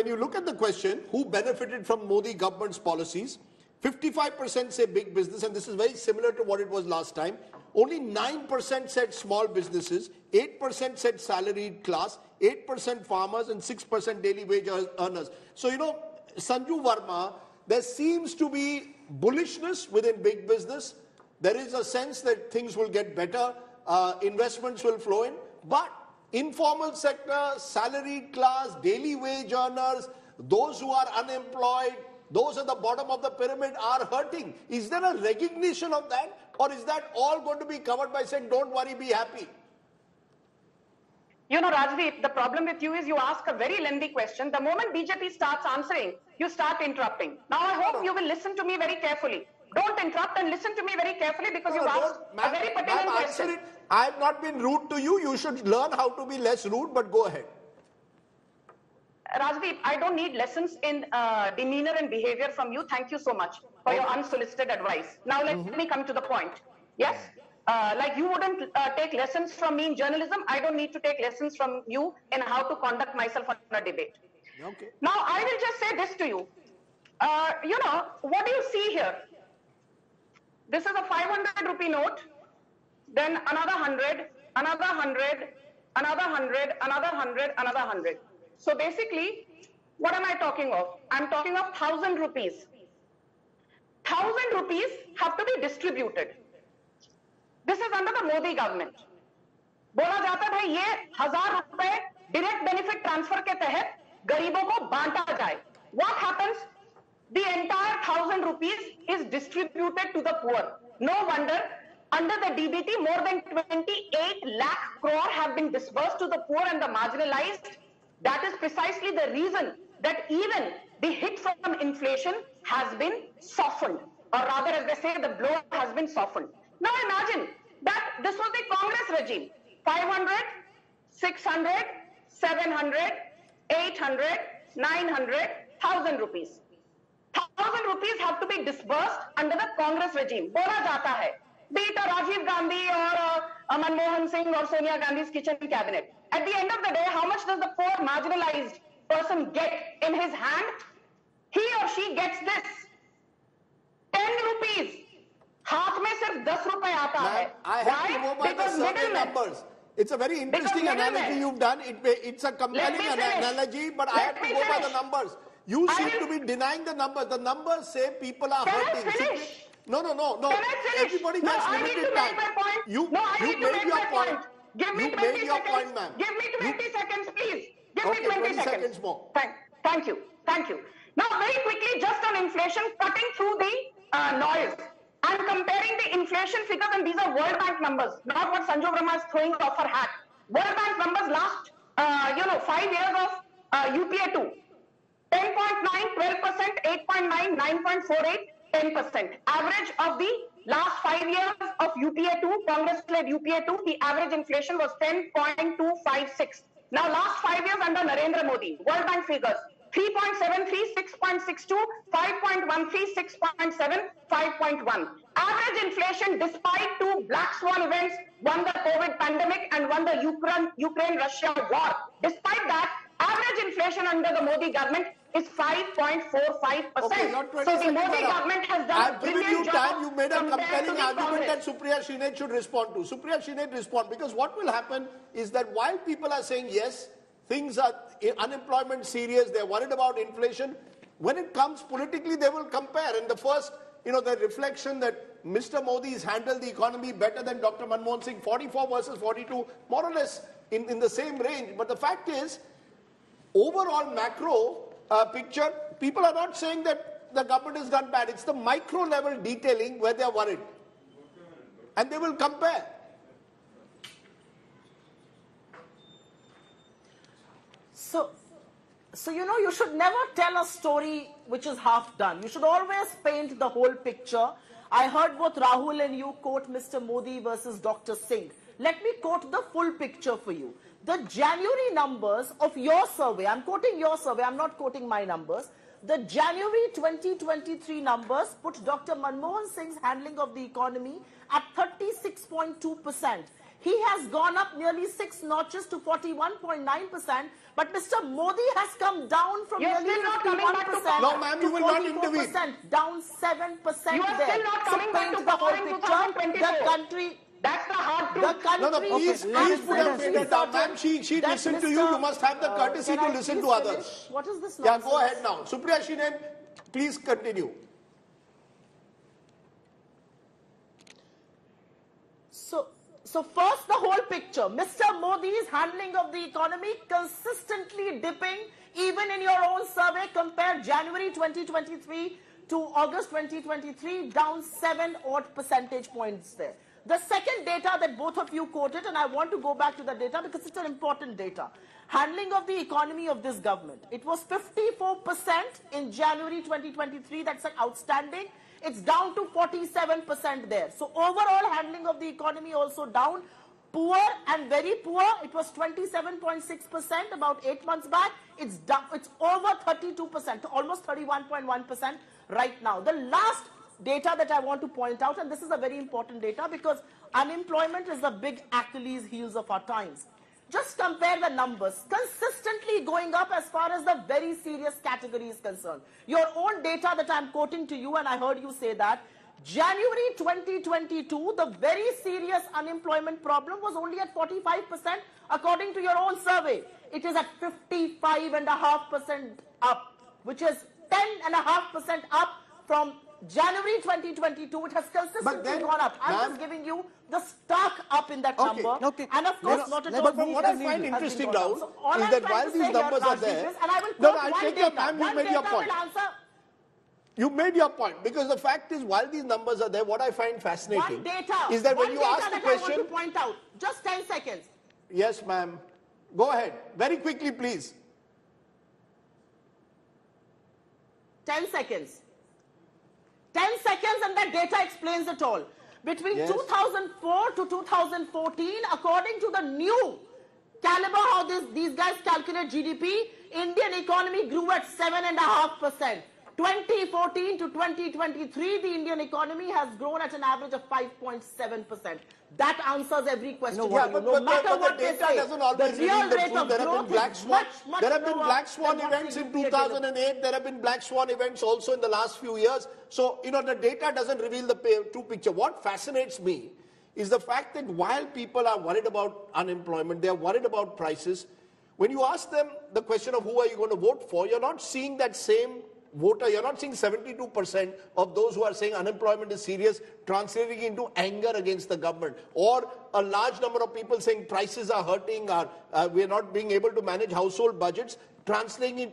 when you look at the question, who benefited from Modi government's policies, 55% say big business, and this is very similar to what it was last time. Only 9% said small businesses, 8% said salaried class, 8% farmers, and 6% daily wage earners. So, you know, Sanju Varma, there seems to be bullishness within big business. There is a sense that things will get better, investments will flow in, but informal sector, salaried class, daily wage earners, those who are unemployed, those at the bottom of the pyramid are hurting. Is there a recognition of that, or is that all going to be covered by saying, don't worry, be happy? You know, Rajdeep, the problem with you is you ask a very lengthy question. The moment BJP starts answering, you start interrupting. Now, I hope you will listen to me very carefully. Don't interrupt and listen to me very carefully, because you've asked a very pertinent question. I have not been rude to you. You should learn how to be less rude, but go ahead. Rajdeep, I don't need lessons in demeanor and behavior from you. Thank you so much for your unsolicited advice. Now, let me come to the point. Yes? Like you wouldn't take lessons from me in journalism, I don't need to take lessons from you in how to conduct myself on a debate. Okay. Now, I will just say this to you. You know, what do you see here? This is a 500 rupee note, then another 100, another 100, another 100, another 100, another 100. So basically, what am I talking of? I'm talking of 1,000 rupees. 1,000 rupees have to be distributed. This is under the Modi government. बोला जाता था ये 1,000 रुपए direct benefit transfer के तहत गरीबों को बांटा जाए. What happens? The entire 1,000 rupees is distributed to the poor. No wonder under the DBT more than 28 lakh crore have been disbursed to the poor and the marginalized. That is precisely the reason that even the hit from inflation has been softened, or rather, as they say, the blow has been softened. Now imagine that this was the Congress regime, 500, 600, 700, 800, 900, 1,000 rupees. 1,000 rupees have to be disbursed under the Congress regime. Bola jata hai, be it Rajiv Gandhi or Aman Mohan Singh or Sonia Gandhi's kitchen cabinet. At the end of the day, how much does the poor marginalized person get in his hand? He or she gets this, 10 rupees. I have to go by the survey numbers. It's a very interesting analogy you've done. It's a compelling analogy, but I have to go by the numbers. You seem to be denying the numbers. The numbers say people are hurting. No. Everybody has limited time. You made your point. Give me 20 seconds, ma'am. Give me 20 seconds, please. Give me 20 seconds more. Thank you. Thank you. Now, very quickly, just on inflation, cutting through the noise. I'm comparing the inflation figures, and these are World Bank numbers, not what Sanju Varma is throwing off her hat. World Bank numbers last, 5 years of UPA 2. 10.9, 12%, 8.9, 9.48, 10%. Average of the last 5 years of UPA 2, Congress-led UPA 2, the average inflation was 10.256. Now, last 5 years under Narendra Modi, World Bank figures. 3.73, 6.62, 5.13, 6.7, 5.1. Average inflation, despite two black swan events, one the COVID pandemic and one the Ukraine-Russia war. Despite that, average inflation under the Modi government is 5.45%. Okay, so the Modi government has done a brilliant job. I've given you time. You made a compelling argument that Supriya Shinet should respond to. Supriya Shinet, respond, because what will happen is that while people are saying yes, things are unemployment serious, they're worried about inflation. When it comes politically, they will compare. And the first, the reflection that Mr. Modi has handled the economy better than Dr. Manmohan Singh, 44 versus 42, more or less in the same range. But the fact is, overall macro picture, people are not saying that the government has done bad. It's the micro level detailing where they're worried. And they will compare. So, you should never tell a story which is half done. You should always paint the whole picture. I heard both Rahul and you quote Mr. Modi versus Dr. Singh. Let me quote the full picture for you. The January numbers of your survey, I'm quoting your survey, I'm not quoting my numbers. The January 2023 numbers put Dr. Manmohan Singh's handling of the economy at 36.2%. He has gone up nearly 6 notches to 41.9%, but Mr. Modi has come down from nearly 51% no, ma'am, you will not intervene. Down 7%. You are still not coming back to government in 2024. The country. That's the hard truth. No, please put your finger down, ma'am. She listened to you. You must have the courtesy to listen to others. What is this nonsense? Yeah, go ahead now. Supriya Shinan, please continue. So first, the whole picture. Mr. Modi's handling of the economy consistently dipping, even in your own survey. Compare January 2023 to August 2023, down 7 odd percentage points there. The second data that both of you quoted, and I want to go back to the data because it's an important data. Handling of the economy of this government. It was 54% in January 2023. That's an outstanding. It's down to 47% there. So overall handling of the economy also down. Poor and very poor, it was 27.6% about 8 months back. It's down, it's over 32%, almost 31.1% right now. The last data that I want to point out, and this is a very important data because unemployment is the big Achilles heels of our times. Just compare the numbers, consistently going up as far as the very serious category is concerned. Your own data that I'm quoting to you, and I heard you say that, January 2022, the very serious unemployment problem was only at 45% according to your own survey. It is at 55.5% up, which is 10.5% up from January 2022, it has consistently gone up. I'm just giving you the stark up in that number. Okay. And of course, not at all. But what I find interesting now is that while these numbers are there, you made your point, because the fact is, while these numbers are there, what I find fascinating is that when you ask the question, I want to point out just 10 seconds. Yes, ma'am. Go ahead. Very quickly, please. 10 seconds. 10 seconds and that data explains it all. Between 2004 to 2014, according to the new caliber, how these guys calculate GDP, Indian economy grew at 7.5%. 2014 to 2023, the Indian economy has grown at an average of 5.7%. That answers every question. No matter what they say, the real rate of growth is much. There have been black swan events in 2008. There have been black swan events also in the last few years. So, you know, the data doesn't reveal the true picture. What fascinates me is the fact that while people are worried about unemployment, they are worried about prices. When you ask them the question of who are you going to vote for, you're not seeing that same voter. You're not seeing 72% of those who are saying unemployment is serious translating into anger against the government, or a large number of people saying prices are hurting, or we're not being able to manage household budgets, translating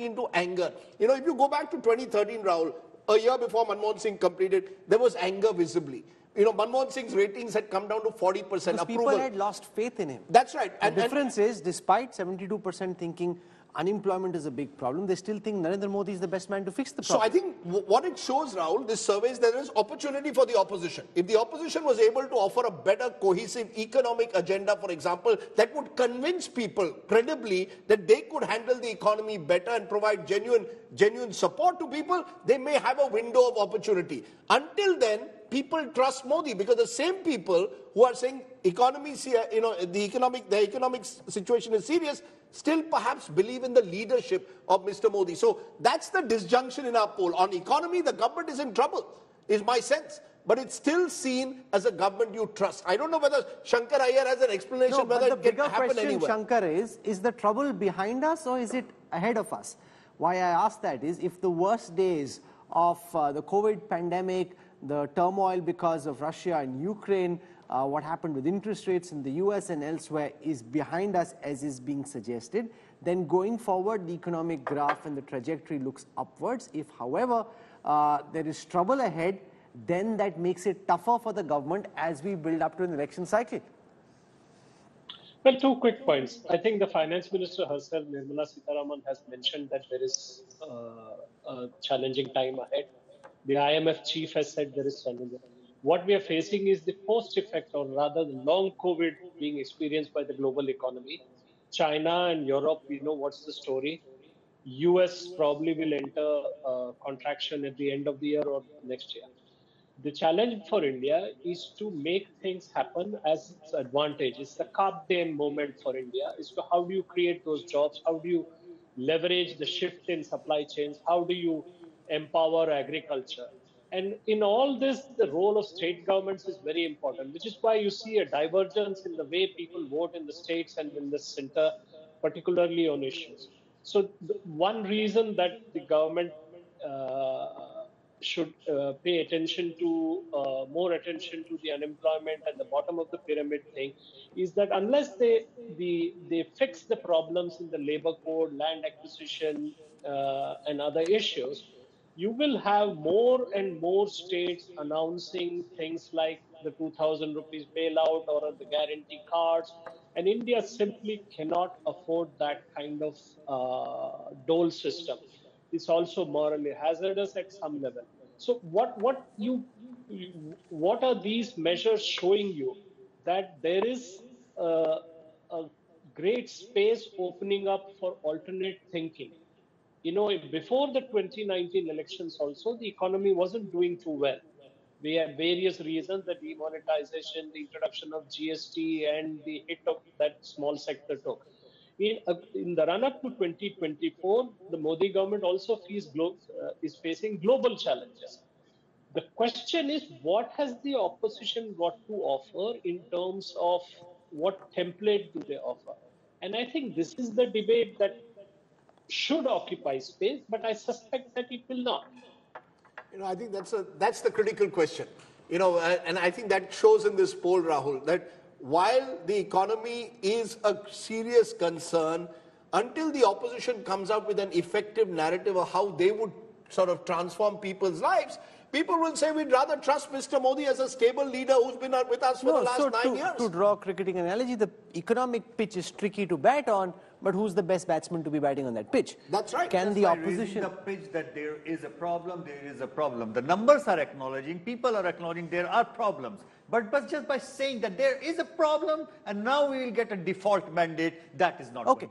into anger. You know, if you go back to 2013, Rahul, a year before Manmohan Singh completed, there was anger visibly. You know, Manmohan Singh's ratings had come down to 40%. Because people had lost faith in him. That's right. And the difference is, despite 72% thinking unemployment is a big problem, they still think Narendra Modi is the best man to fix the problem. So I think what it shows, Rahul, this survey is there is opportunity for the opposition. If the opposition was able to offer a better cohesive economic agenda, for example, that would convince people credibly that they could handle the economy better and provide genuine support to people, they may have a window of opportunity. Until then, people trust Modi, because the same people who are saying economies, you know, the economic situation is serious, still perhaps believe in the leadership of Mr. Modi. So that's the disjunction in our poll. On economy, the government is in trouble, is my sense. But it's still seen as a government you trust. I don't know whether Shankar Ayer has an explanation whether it can happen anywhere. The bigger question, Shankar, is the trouble behind us or is it ahead of us? Why I ask that is, if the worst days of the COVID pandemic, the turmoil because of Russia and Ukraine, what happened with interest rates in the US and elsewhere is behind us as is being suggested, then going forward the economic graph and the trajectory looks upwards. If, however, there is trouble ahead, then that makes it tougher for the government as we build up to an election cycle. Well, two quick points. I think the finance minister herself, Nirmala Sitharaman, has mentioned that there is a challenging time ahead. The IMF chief has said there is challenging. What we are facing is the post-effect, or rather the long COVID being experienced by the global economy. China and Europe, we know what's the story. US probably will enter contraction at the end of the year or next year. The challenge for India is to make things happen as its advantage. It's the carp diem moment for India. It's to how do you create those jobs? How do you leverage the shift in supply chains? How do you empower agriculture? And in all this, the role of state governments is very important, which is why you see a divergence in the way people vote in the states and in the center, particularly on issues. So one reason that the government should pay attention to more attention to the unemployment and the bottom of the pyramid thing is that unless they fix the problems in the labor code, land acquisition and other issues, you will have more and more states announcing things like the 2,000 rupees bailout or the guarantee cards. And India simply cannot afford that kind of dole system. It's also morally hazardous at some level. So what are these measures showing you? That there is a great space opening up for alternate thinking. You know, before the 2019 elections also, the economy wasn't doing too well. We have various reasons, the demonetization, the introduction of GST, and the hit of that small sector took. In the run-up to 2024, the Modi government also is facing global challenges. The question is, what has the opposition got to offer in terms of what template do they offer? And I think this is the debate that should occupy space, but I suspect that it will not. You know, I think that's the critical question. You know, and I think that shows in this poll, Rahul, that while the economy is a serious concern, until the opposition comes up with an effective narrative of how they would sort of transform people's lives, people will say we'd rather trust Mr. Modi as a stable leader who's been with us for the last 9 years. To draw a cricketing analogy, the economic pitch is tricky to bat on, but who's the best batsman to be batting on that pitch? That's right. Can the opposition... the pitch that there is a problem, there is a problem. The numbers are acknowledging, people are acknowledging there are problems. But just by saying that there is a problem and now we will get a default mandate, that is not going to